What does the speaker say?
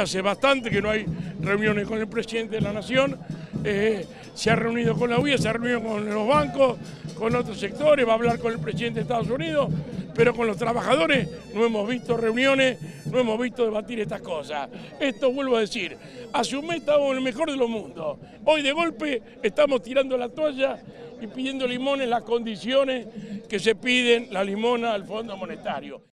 Hace bastante que no hay reuniones con el presidente de la Nación, se ha reunido con la UIA, se ha reunido con los bancos, con otros sectores, va a hablar con el presidente de Estados Unidos, pero con los trabajadores no hemos visto reuniones, no hemos visto debatir estas cosas. Esto vuelvo a decir, hace un mes estábamos en el mejor de los mundos, hoy de golpe estamos tirando la toalla y pidiendo limones, las condiciones que se piden la limona al Fondo Monetario.